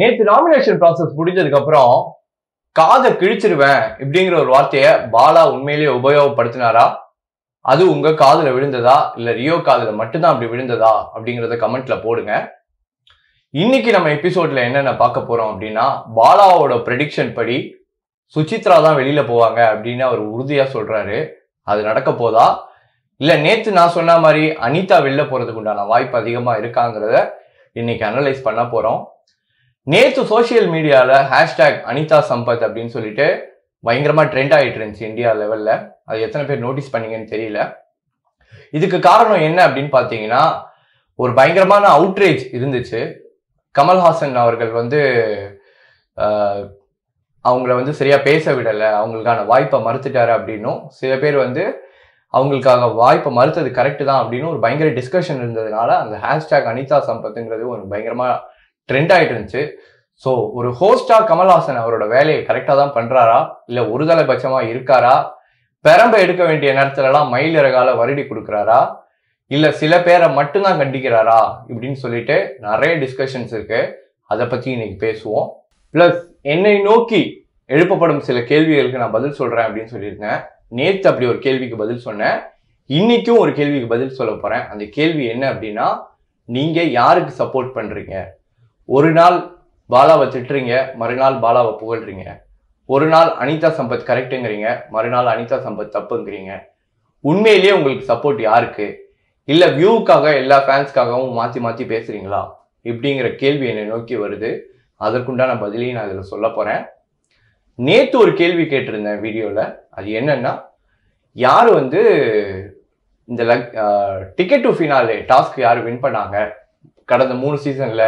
நேத்து nomination process முடிஞ்சதுக்கு அப்புறம் காதை கிழிச்சிடுவேன் அப்படிங்கற ஒரு வார்த்தையை பாலா உண்மையிலேயே உபயோகப்படுத்தினாரா? அது உங்க காதுல விழுந்ததா இல்ல ரியோ காதுல மட்டும் தான் அப்படி விழுந்ததா அப்படிங்கறத கமெண்ட்ல போடுங்க. இன்னைக்கு நம்ம எபிசோட்ல என்னென்ன பார்க்க போறோம் அப்படின்னா, பாலாவோட ப்ரெடிக்ஷன் படி சுசித்ரா தான் வெளியில போவாங்க அப்படின்னு அவர் உறுதியா சொல்றாரு. அது நடக்க போதா இல்ல நேத்து நான் சொன்ன மாதிரி அனிதா வெளில போறதுக்கு உண்டான வாய்ப்பு அதிகமா இருக்காங்கிறத இன்னைக்கு அனலைஸ் பண்ண போறோம். நேத்து சோசியல் மீடியால ஹேஷ்டாக் அனிதா சம்பத் அப்படின்னு சொல்லிட்டு பயங்கரமா ட்ரெண்ட் ஆகிட்டு இருந்துச்சு இந்தியா லெவல்ல. அது எத்தனை பேர் நோட்டீஸ் பண்ணீங்கன்னு தெரியல. இதுக்கு காரணம் என்ன அப்படின்னு பாத்தீங்கன்னா, ஒரு பயங்கரமான அவுட்ரேஜ் இருந்துச்சு. கமல்ஹாசன் அவர்கள் வந்து அவங்கள வந்து சரியா பேச விடலை, அவங்களுக்கான வாய்ப்பை மறுத்துட்டாரு அப்படின்னும் சில பேர் வந்து அவங்களுக்காக வாய்ப்பை மறுத்தது கரெக்டு தான் அப்படின்னு ஒரு பயங்கர டிஸ்கஷன் இருந்ததுனால அந்த ஹேஷ்டாக் அனிதா சம்பத்துங்கிறது ஒரு பயங்கரமா ட்ரெண்ட் ஆகிட்டு இருந்துச்சு. ஸோ ஒரு ஹோஸ்டா கமல்ஹாசன் அவரோட வேலையை கரெக்டாக தான் பண்றாரா இல்லை ஒருதலைபட்சமா இருக்காரா, பெரம்ப எடுக்க வேண்டிய நேரத்துலலாம் மயில் இறகால வருடி கொடுக்குறாரா இல்லை சில பேரை மட்டும்தான் கண்டிக்கிறாரா இப்படின்னு சொல்லிட்டு நிறைய டிஸ்கஷன்ஸ் இருக்கு. அதை பற்றி இன்னைக்கு பேசுவோம். பிளஸ் என்னை நோக்கி எழுப்பப்படும் சில கேள்விகளுக்கு நான் பதில் சொல்றேன் அப்படின்னு சொல்லியிருந்தேன். நேற்று அப்படி ஒரு கேள்விக்கு பதில் சொன்னேன். இன்னைக்கும் ஒரு கேள்விக்கு பதில் சொல்ல போறேன். அந்த கேள்வி என்ன அப்படின்னா, நீங்க யாருக்கு சப்போர்ட் பண்றீங்க? ஒரு நாள் பாலாவை திட்டுறீங்க, மறுநாள் பாலாவை புகழ்றீங்க. ஒரு நாள் அனிதா சம்பத் கரெக்டுங்கிறீங்க, மறுநாள் அனிதா சம்பத் தப்புங்கிறீங்க. உண்மையிலேயே உங்களுக்கு சப்போர்ட் யாருக்கு? இல்லை வியூவுக்காக எல்லா ஃபேன்ஸ்க்காகவும் மாற்றி மாற்றி பேசுறீங்களா இப்படிங்கிற கேள்வி என்னை நோக்கி வருது. அதற்குண்டான பதிலையும் நான் இதில் சொல்ல போகிறேன். நேற்று ஒரு கேள்வி கேட்டிருந்தேன் வீடியோவில். அது என்னன்னா, யார் வந்து இந்த டிக்கெட் டு ஃபினாலே டாஸ்க் யார் வின் பண்ணாங்க கடந்த 3 சீசனில்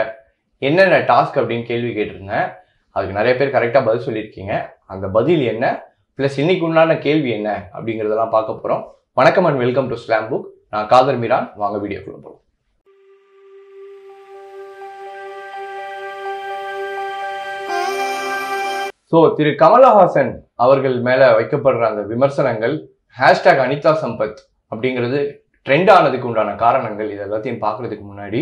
என்னென்ன டாஸ்க் அப்படின்னு கேள்வி கேட்டிருந்தேன். அதுக்கு நிறைய பேர் கரெக்டாக பதில் சொல்லியிருக்கீங்க. அந்த பதில் என்ன ப்ளஸ் இன்னைக்கு உண்டான கேள்வி என்ன அப்படிங்கிறதெல்லாம் பார்க்க போகிறோம். வணக்கம் and welcome to slam book. நான் காதர் மீரான். வாங்க வீடியோக்குள்ள போறோம். ஸோ திரு கமல்ஹாசன் அவர்கள் மேல வைக்கப்படுற அந்த விமர்சனங்கள், ஹேஷ்டாக் அனிதா சம்பத் அப்படிங்கிறது ட்ரெண்ட் ஆனதுக்கு உண்டான காரணங்கள், இது எல்லாத்தையும் பார்க்கறதுக்கு முன்னாடி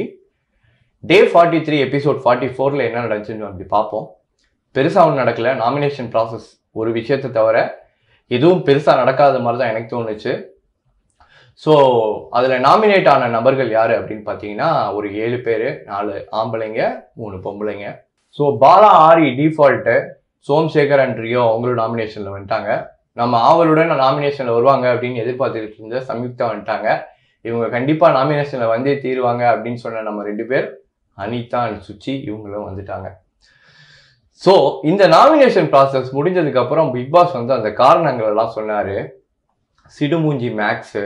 டே 43 எபிசோட் 44ல என்ன நடந்துச்சுன்னு அப்படி பார்ப்போம். பெருசா ஒன்றும் நடக்கல. நாமினேஷன் ப்ராசஸ் ஒரு விஷயத்தை தவிர எதுவும் பெருசா நடக்காத மாதிரி தான் எனக்கு தோணுச்சு. ஸோ அதில் நாமினேட் ஆன நபர்கள் யார் அப்படின்னு பார்த்தீங்கன்னா, ஒரு 7 பேர், 4 ஆம்பளைங்க 3 பொம்பளைங்க. So Bala Aari default Somshekar and Rio அவங்களும் நாமினேஷனில் வந்துட்டாங்க. நம்ம ஆவலுடன் நாமினேஷனில் வருவாங்க அப்படின்னு எதிர்பார்த்துக்கிட்டு இருந்த சம்யுக்தா வந்துட்டாங்க. இவங்க கண்டிப்பாக நாமினேஷனில் வந்தே தீருவாங்க அப்படின்னு சொன்ன நம்ம 2 பேர் அனிதா அண்ட் சுச்சி இவங்களும் வந்துட்டாங்க. ஸோ இந்த நாமினேஷன் ப்ராசஸ் முடிஞ்சதுக்கப்புறம் பிக் பாஸ் வந்து அந்த காரணங்கள் எல்லாம் சொன்னார். சிடுமூஞ்சி மேக்ஸு,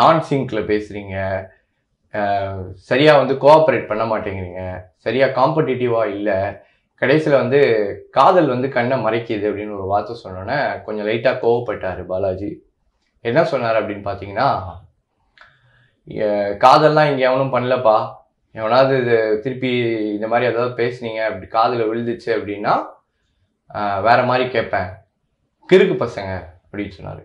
நான் சிங்க்ல பேசுறீங்க, சரியா வந்து கோஆப்ரேட் பண்ண மாட்டேங்கிறீங்க, சரியா காம்படிட்டிவா இல்லை, கடைசியில் வந்து காதல் வந்து கண்ணை மறைக்குது அப்படின்னு ஒரு வார்த்தை சொன்னோன்னே கொஞ்சம் லைட்டாக கோவப்பட்டார் பாலாஜி. என்ன சொன்னார் அப்படின்னு பார்த்தீங்கன்னா, காதல்லாம் இங்கே எவனும் பண்ணலப்பா, எவனாவது இது திருப்பி இந்த மாதிரி ஏதாவது பேசுனீங்க அப்படி காதில் விழுந்துச்சு அப்படின்னா வேற மாதிரி கேட்பேன், கிறுக்கு பசங்க அப்படின்னு சொன்னார்.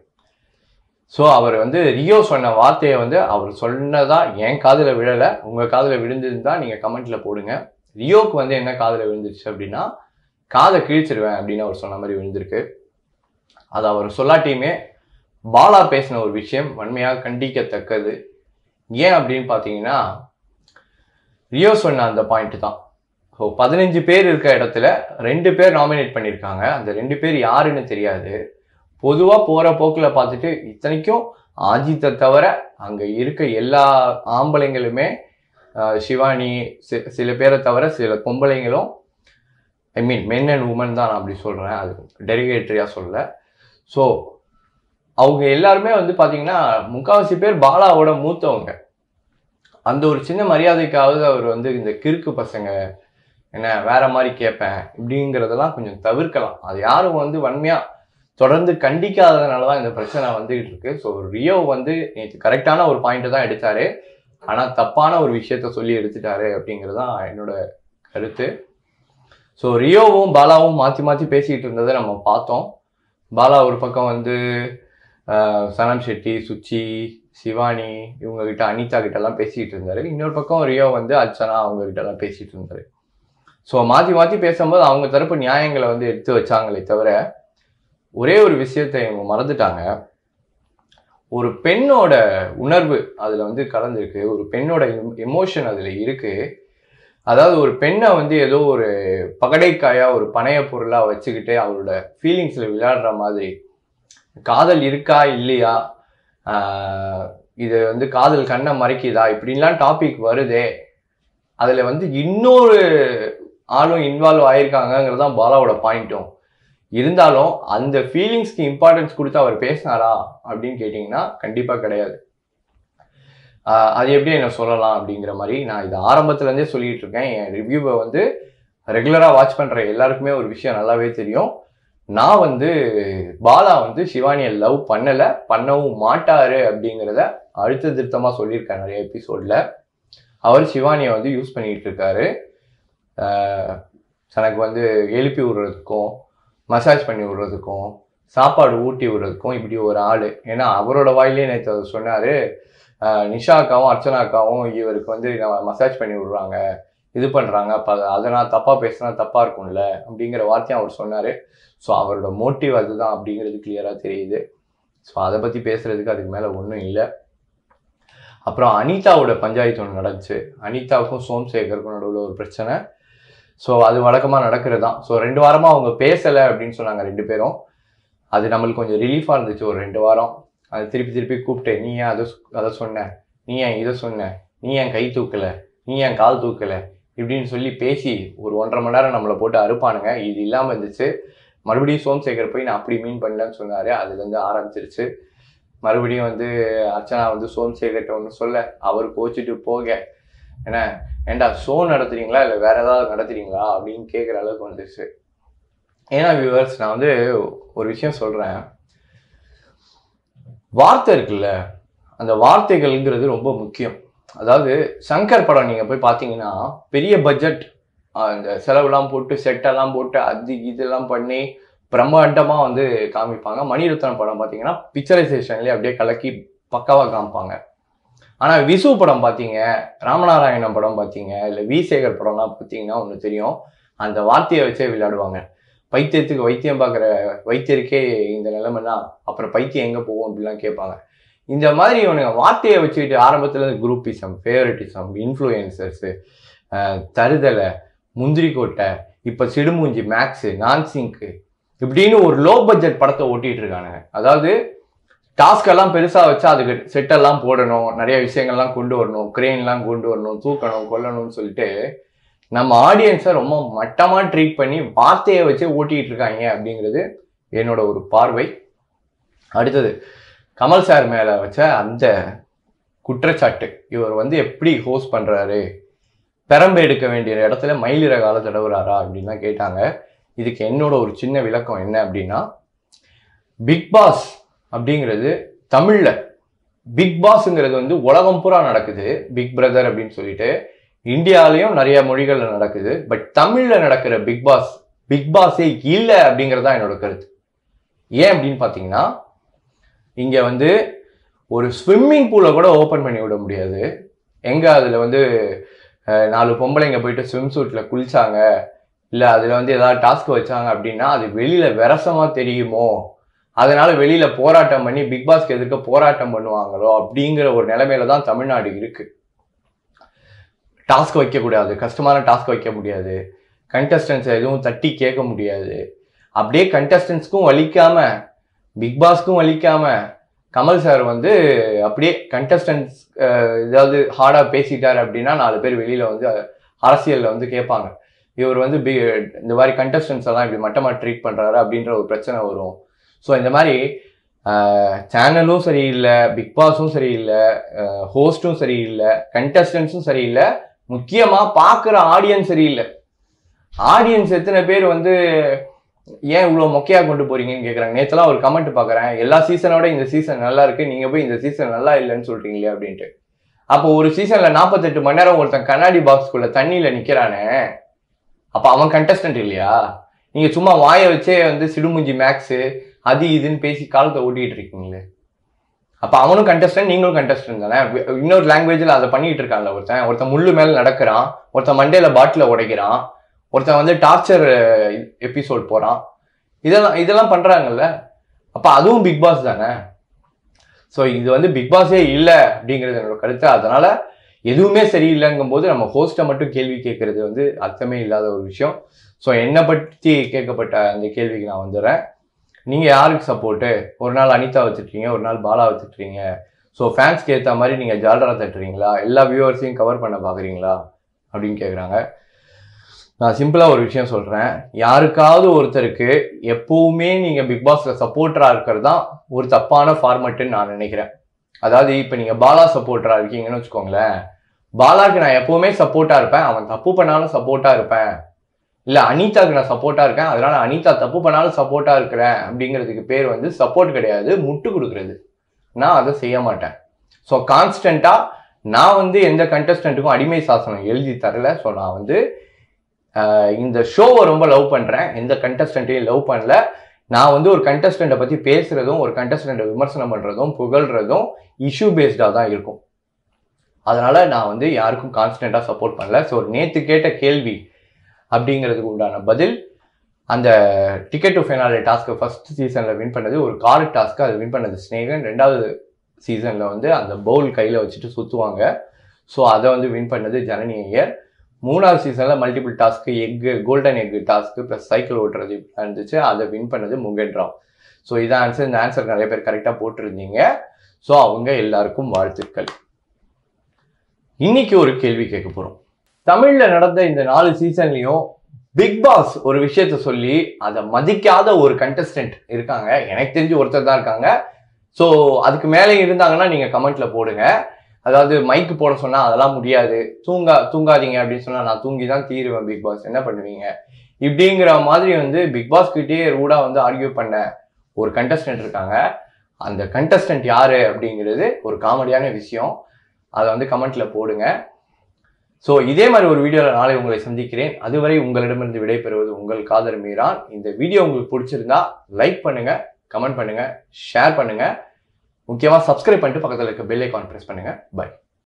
ஸோ அவர் வந்து ரியோ சொன்ன வார்த்தையை வந்து அவர் சொன்னதா என் காதில் விழலை, உங்கள் காதில் விழுந்துருந்தா நீங்கள் கமெண்ட்டில் போடுங்க. ரியோவுக்கு வந்து என்ன காதில் விழுந்துருச்சு அப்படின்னா, காதை கிழிச்சிருவேன் அப்படின்னு அவர் சொன்ன மாதிரி விழுந்திருக்கு. அது அவர் சொல்லாட்டியுமே பாலா பேசின ஒரு விஷயம் வன்மையாக கண்டிக்கத்தக்கது. ஏன் அப்படின்னு பார்த்தீங்கன்னா, ரியோ சொன்ன அந்த பாயிண்ட் தான். ஸோ 15 பேர் இருக்க இடத்துல 2 பேர் நாமினேட் பண்ணியிருக்காங்க. அந்த 2 பேர் யாருன்னு தெரியாது. பொதுவாக போகிற போக்கில் பார்த்துட்டு இத்தனைக்கும் அஜித்தை தவிர அங்கே இருக்க எல்லா ஆம்பளைங்களுமே, சிவானி சில பேரை தவிர சில பொம்பளைங்களும், I mean men and women தான் நான் அப்படி சொல்கிறேன், அது டெரிவேட்டரியாக சொல்ல. ஸோ அவங்க எல்லாருமே வந்து பார்த்தீங்கன்னா முக்கால்வாசி பேர் பாலாவோட மூத்தவங்க. அந்த ஒரு சின்ன மரியாதைக்காவது அவர் வந்து இந்த கிறுக்கு பசங்க என்ன வேற மாதிரி கேட்பேன் இப்படிங்கிறதெல்லாம் கொஞ்சம் தவிர்க்கலாம். அது யாரும் வந்து வன்மையாக தொடர்ந்து கண்டிக்காததுனால தான் இந்த பிரச்சனை வந்துகிட்டு இருக்கு. ஸோ ரியோ வந்து நேற்று கரெக்டான ஒரு பாயிண்ட்டை தான் எடுத்தாரு, ஆனால் தப்பான ஒரு விஷயத்த சொல்லி எடுத்துட்டாரு அப்படிங்கிறது தான் என்னோட கருத்து. ஸோ ரியோவும் பாலாவும் மாற்றி மாற்றி பேசிக்கிட்டு இருந்ததை நம்ம பார்த்தோம். பாலா ஒரு பக்கம் வந்து சனம் ஷெட்டி, சுச்சி, சிவானி இவங்ககிட்ட, அனிதா கிட்டலாம் பேசிக்கிட்டு இருந்தாரு. இன்னொரு பக்கம் ரியோ வந்து அர்ச்சனா அவங்க கிட்டலாம் பேசிகிட்டு இருந்தாரு. ஸோ மாற்றி மாற்றி பேசும்போது அவங்க தரப்பு நியாயங்களை வந்து எடுத்து வச்சாங்களே தவிர ஒரே ஒரு விஷயத்தை இவங்க மறந்துட்டாங்க. ஒரு பெண்ணோட உணர்வு அதில் வந்து கலந்துருக்கு, ஒரு பெண்ணோட எமோஷன் அதில் இருக்குது. அதாவது ஒரு பெண்ணை வந்து ஏதோ ஒரு பகடைக்காயாக ஒரு பணைய பொருளாக வச்சுக்கிட்டு அவரோட ஃபீலிங்ஸில் விளையாடுற மாதிரி காதல் இருக்கா இல்லையா, இது வந்து காதல் கண்ணை மறைக்குதா, இப்படின்லாம் டாபிக் வருதே. அதில் வந்து இன்னொரு ஆளும் இன்வால்வ் ஆகியிருக்காங்கிறது தான் பாலாவோட பாயிண்ட்டும். இருந்தாலும் அந்த ஃபீலிங்ஸ்க்கு இம்பார்ட்டன்ஸ் கொடுத்து அவர் பேசினாரா அப்படின்னு கேட்டிங்கன்னா கண்டிப்பாக கிடையாது. அது எப்படி என்ன சொல்லலாம் அப்படிங்கிற மாதிரி நான் இது ஆரம்பத்துலேருந்தே சொல்லிகிட்டு இருக்கேன். என் ரிவ்யூவை வந்து ரெகுலராக வாட்ச் பண்ணுற எல்லாருக்குமே ஒரு விஷயம் நல்லாவே தெரியும். நான் வந்து பாலா வந்து சிவானியை லவ் பண்ணலை, பண்ணவும் மாட்டார் அப்படிங்கிறத அழுத்த திருத்தமாக சொல்லியிருக்காரு. நிறைய எபிசோடில் அவர் சிவானியை வந்து யூஸ் பண்ணிகிட்டு இருக்காரு. தனக்கு வந்து எழுப்பி விடுறதுக்கும் மசாஜ் பண்ணி விடுறதுக்கும் சாப்பாடு ஊட்டி விடுறதுக்கும் இப்படி ஒரு ஆள். ஏன்னா அவரோட வாயிலே நேற்று அவர் சொன்னார், நிஷாக்காவும் அர்ச்சனாக்காவும் இவருக்கு வந்து நான் மசாஜ் பண்ணி விடுறாங்க, இது பண்ணுறாங்க, அப்போ அதை நான் தப்பாக பேசுனா தப்பாக இருக்கும்ல அப்படிங்கிற வார்த்தையும் அவர் சொன்னார். ஸோ அவரோட மோட்டிவ் அதுதான் அப்படிங்கிறது கிளியராக தெரியுது. ஸோ அதை பற்றி பேசுகிறதுக்கு அதுக்கு மேலே ஒன்றும் இல்லை. அப்புறம் அனிதாவோட பஞ்சாயத்து ஒன்று நடந்துச்சு. அனிதாவுக்கும் சோம்சேகருக்கும் நடுவில் ஒரு பிரச்சனை. ஸோ அது வழக்கமாக நடக்கிறது தான். ஸோ 2 வாரமாக அவங்க பேசலை அப்படின்னு சொன்னாங்க 2 பேரும். அது நம்மளுக்கு கொஞ்சம் ரிலீஃபாக இருந்துச்சு. ஒரு 2 வாரம் அது திருப்பி கூப்பிட்டேன், நீ ஏன் அதை சொன்ன, நீ ஏன் இதை சொன்ன, நீ ஏன் கை தூக்கலை, நீ ஏன் கால் தூக்கலை இப்படின்னு சொல்லி பேசி ஒரு 1.5 மணி நேரம் நம்மளை போட்டு அறுப்பானுங்க. இது இல்லாமல் இருந்துச்சு. மறுபடியும் சோம்சேகர் போய் நான் அப்படி மீன் பண்ணலன்னு சொன்னார். அதுலேருந்து ஆரம்பிச்சிருச்சு. மறுபடியும் வந்து அர்ச்சனா வந்து சோம்சேகர்கிட்ட ஒன்று சொல்ல அவர் கோச்சிட்டு போக என்ன ஏண்டா ஷோ நடத்துறீங்களா இல்லை வேறு ஏதாவது நடத்துறீங்களா அப்படின்னு கேட்குற அளவுக்கு வந்துருச்சு. ஏன்னா வியூவர்ஸ், நான் வந்து ஒரு விஷயம் சொல்கிறேன், வார்த்தை இருக்குல்ல, அந்த வார்த்தைகள்ங்கிறது ரொம்ப முக்கியம். அதாவது சங்கர் படம் நீங்கள் போய் பார்த்தீங்கன்னா பெரிய பட்ஜெட் அந்த செலவுலாம் போட்டு செட்டெல்லாம் போட்டு அது இதெல்லாம் பண்ணி பிரம்மாண்டமாக வந்து காமிப்பாங்க. மணிரத்னம் படம் பார்த்தீங்கன்னா பிக்சரைசேஷன்லேயே அப்படியே கலக்கி பக்காவாக காமிப்பாங்க. ஆனால் விசு படம் பார்த்தீங்க, ராமநாராயணன் படம் பார்த்தீங்க, இல்லை வி சேகர் படம்லாம் பார்த்தீங்கன்னா ஒன்று தெரியும், அந்த வார்த்தையை வச்சே விளையாடுவாங்க. பைத்தியத்துக்கு வைத்தியம் பார்க்குற வைத்தியருக்கே இந்த நிலைமைன்னா அப்புறம் பைத்தியம் எங்கே போகும் அப்படிலாம் கேட்பாங்க. இந்த மாதிரி இவனுங்க வார்த்தையை வச்சுக்கிட்டு ஆரம்பத்தில் குரூப்பிசம், ஃபேவரட்டிசம், இன்ஃப்ளூயன்சர்ஸு, தருதலை, முந்திரிக்கோட்டை, இப்போ சிடுமூஞ்சி, மேக்ஸு, நான்சிங்க்கு இப்படின்னு ஒரு லோ பட்ஜெட் படத்தை ஓட்டிகிட்டு இருக்கானுங்க. அதாவது டாஸ்கெல்லாம் பெருசாக வச்சா அதுக்கு செட்டெல்லாம் போடணும், நிறைய விஷயங்கள்லாம் கொண்டு வரணும், கிரெயின்லாம் கொண்டு வரணும், தூக்கணும், கொல்லணும்னு சொல்லிட்டு நம்ம ஆடியன்ஸை ரொம்ப மட்டமாக ட்ரீட் பண்ணி வார்த்தையை வச்சு ஓட்டிகிட்டு இருக்காங்க அப்படிங்கிறது என்னோட ஒரு பார்வை. அடுத்தது கமல் சார் மேலே வச்ச அந்த குற்றச்சாட்டு, இவர் வந்து எப்படி ஹோஸ்ட் பண்ணுறாரு, பெரம்பு எடுக்க வேண்டிய இடத்துல மயிலிற கால தடவுறாரா அப்படின்லாம் கேட்டாங்க. இதுக்கு என்னோட ஒரு சின்ன விளக்கம் என்ன அப்படின்னா, பிக் பாஸ் அப்படிங்கிறது தமிழில் பிக் பாஸுங்கிறது வந்து உலகம் பூரா நடக்குது, பிக் பிரதர் அப்படின்னு சொல்லிட்டு இந்தியாவிலையும் நிறைய மொழிகளில் நடக்குது. பட் தமிழில் நடக்கிற பிக் பாஸே இல்லை அப்படிங்கிறதான் என்னோட கருத்து. ஏன் அப்படின்னு பார்த்தீங்கன்னா, இங்கே வந்து ஒரு ஸ்விம்மிங் பூலை கூட ஓப்பன் பண்ணி விட முடியாது. எங்கே அதில் வந்து 4 பொம்பளைங்க போயிட்டு ஸ்விம் சூட்டில் குளிச்சாங்க, இல்லை அதில் வந்து ஏதாவது டாஸ்க் வச்சாங்க அப்படின்னா அது வெளியில் விரசமாக தெரியுமோ, அதனால வெளியில் போராட்டம் பண்ணி பிக் பாஸ்க்கு எதிர்க்க போராட்டம் பண்ணுவாங்களோ அப்படிங்கிற ஒரு நிலைமையில தான் தமிழ்நாடு இருக்கு. டாஸ்க் வைக்கக்கூடாது, கஷ்டமான டாஸ்க் வைக்க முடியாது, கண்டஸ்டன்ஸ் எதுவும் தட்டி கேட்க முடியாது. அப்படியே கண்டஸ்டன்ஸ்க்கும் வலிக்காம பிக் பாஸ்க்கும் வலிக்காம கமல் சார் வந்து அப்படியே கண்டஸ்டன்ஸ் ஏதாவது ஹார்டாக பேசிட்டாரு அப்படின்னா 4 பேர் வெளியில் வந்து அரசியலில் வந்து கேட்பாங்க, இவர் வந்து இந்த மாதிரி கண்டஸ்டன்ஸ் எல்லாம் இப்படி மட்டமாக ட்ரீட் பண்ணுறாரு அப்படின்ற ஒரு பிரச்சனை வரும். ஸோ இந்த மாதிரி சேனலும் சரியில்லை, பிக் பாஸும் சரியில்லை, ஹோஸ்ட்டும் சரியில்லை, கண்டஸ்டன்ஸும் சரியில்லை, முக்கியமாக பார்க்குற ஆடியன்ஸ் சரியில்லை. ஆடியன்ஸ் எத்தனை பேர் வந்து ஏன் இவ்வளோ மொக்கையாக கொண்டு போகிறீங்கன்னு கேட்குறாங்க. நேற்றுலாம் ஒரு கமெண்ட் பார்க்குறேன், எல்லா சீசனோட இந்த சீசன் நல்லா இருக்குது, நீங்கள் போய் இந்த சீசன் நல்லா இல்லைன்னு சொல்கிறீங்களே அப்படின்ட்டு. அப்போ ஒரு சீசனில் 48 மணி நேரம் ஒருத்தன் கண்ணாடி பாக்ஸ்குள்ளே தண்ணியில் நிற்கிறானே, அப்போ அவன் கண்டஸ்டன்ட் இல்லையா? நீங்கள் சும்மா வாயை வச்சே வந்து சிடுமுஞ்சி, மேக்ஸு, அது இதுன்னு பேசி காலத்தை ஓட்டிகிட்டு இருக்கீங்களே, அப்போ அவனும் கண்டஸ்டன்ட் நீங்களும் கண்டஸ்டன்ட் தானே. இன்னொரு லாங்குவேஜில் அதை பண்ணிகிட்டு இருக்கான்ல ஒருத்தன் முள்ளு மேலே நடக்கிறான், ஒருத்தன் மண்டையில் பாட்டில் உடைக்கிறான், ஒருத்தன் டார்ச்சர் எபிசோட் போறான் இதெல்லாம் பண்றாங்கல்ல அப்ப அதுவும் பிக் பாஸ் தானே சோ இது பிக் பாஸே இல்ல அப்படிங்கிறது என்னோட கருத்து அதனால எதுவுமே சரியில்லைங்கும்போது நம்ம ஹோஸ்ட மட்டும் கேள்வி கேட்கறது அர்த்தமே இல்லாத ஒரு விஷயம் சோ என்ன பத்தி கேட்கப்பட்ட அந்த கேள்விக்கு நான் வந்துறேன் நீங்க யாருக்கு சப்போர்ட் ஒரு நாள் அனிதா வச்சிட்டீங்க ஒரு நாள் பாலா வச்சிட்டீங்க சோ ஃபேன்ஸ்க்கு ஏத்த மாதிரி நீங்க ஜால்ரா தட்டுறீங்களா எல்லா வியூவர்ஸையும் கவர் பண்ண பாக்குறீங்களா அப்படினு கேக்குறாங்க நான் சிம்பிளா ஒரு விஷயம் சொல்றேன் யாருக்காவது ஒருத்தருக்கு எப்பவுமே நீங்க பிக் பாஸ்ல சப்போர்ட்டரா இருக்கிறது தான் ஒரு தப்பான ஃபார்மட்னு நான் நினைக்கிறேன் அதாவது இப்போ நீங்க பாலா சப்போர்ட்டரா இருக்கீங்கன்னு வெச்சுக்கோங்களேன் பாலாக்கு நான் எப்பவுமே சப்போர்ட்டா இருப்பேன் அவன் தப்பு பண்ணாலும் சப்போர்ட்டா இருப்பேன் இல்ல அனிதாக்கு நான் சப்போர்ட்டா இருக்கேன் அதனால அனிதா தப்பு பண்ணாலும் சப்போர்ட்டா இருக்கிறேன் அப்படிங்கிறதுக்கு பேர் சப்போர்ட் கிடையாது முட்டு கொடுக்கிறது நான் அதை செய்ய மாட்டேன் ஸோ கான்ஸ்டண்டா நான் எந்த கண்டஸ்டன்ட்டுக்கும் அடிமை சாசனம் எழுதி தரல ஸோ நான் இந்த ஷோவை ரொம்ப லவ் பண்றேன் எந்த கண்டஸ்டன்ட்டையும் லவ் பண்ணல நான் ஒரு கண்டஸ்டண்ட்டை பத்தி பேசுறதும் ஒரு கண்டஸ்டண்ட்டை விமர்சனம் பண்றதும் புகழ்றதும் இஷ்யூ பேஸ்டா தான் இருக்கும் அதனால நான் யாருக்கும் கான்ஸ்டண்டா சப்போர்ட் பண்ணல ஸோ நேத்து கேட்ட கேள்வி அப்படிங்கிறதுக்கு உண்டான பதில் அந்த டிக்கெட் டு ஃபைனாலே டாஸ்க்கை ஃபர்ஸ்ட் சீசனில் வின் பண்ணது ஒரு கார் டாஸ்க்கு அது வின் பண்ணது ஸ்னேகன் ரெண்டாவது சீசனில் அந்த பவுல் கையில் வச்சுட்டு சுற்றுவாங்க ஸோ அதை வின் பண்ணது ஜனனி ஐயர் மூணாவது சீசனில் multiple task egg golden egg task plus cycle ஓட்டுறது இருந்துச்சு அதை வின் பண்ணது முகேன் ராவ் ஸோ இதான் ஆன்சர் இந்த ஆன்சர் நிறைய பேர் கரெக்டாக போட்டிருந்தீங்க ஸோ அவங்க எல்லாருக்கும் வாழ்த்துக்கள் இன்னைக்கு ஒரு கேள்வி கேட்க போகிறோம் தமிழ்ல நடந்த இந்த 4 சீசன்லயும் பிக் பாஸ் ஒரு விஷயத்த சொல்லி அதை மதிக்காத ஒரு கண்டஸ்டன்ட் இருக்காங்க எனக்கு தெரிஞ்சு ஒருத்தர் தான் இருக்காங்க ஸோ அதுக்கு மேலே இருந்தாங்கன்னா நீங்க கமெண்ட்ல போடுங்க அதாவது மைக்கு போட சொன்னா அதெல்லாம் முடியாது தூங்காதீங்க அப்படின்னு சொன்னா நான் தூங்கி தான் தீருவேன் பிக் பாஸ் என்ன பண்ணுவீங்க இப்படிங்கிற மாதிரி பிக் பாஸ் கிட்டே ரூடா ஆர்கியூ பண்ண ஒரு கண்டஸ்டன்ட் இருக்காங்க அந்த கண்டஸ்டன்ட் யாரு அப்படிங்கிறது ஒரு காமெடியான விஷயம் அதை கமெண்ட்ல போடுங்க சோ இதே மாதிரி ஒரு வீடியோவில் நாளை உங்களை சந்திக்கிறேன் அதுவரை உங்களிடமிருந்து விடைபெறுவது உங்கள் காதர் மீரான் இந்த வீடியோ உங்களுக்கு பிடிச்சிருந்தா லைக் பண்ணுங்க கமெண்ட் பண்ணுங்க ஷேர் பண்ணுங்க முக்கியமா சப்ஸ்கிரைப் பண்ணிட்டு பக்கத்துல இருக்க பெல் ஐகான் பிரஸ் பண்ணுங்க பை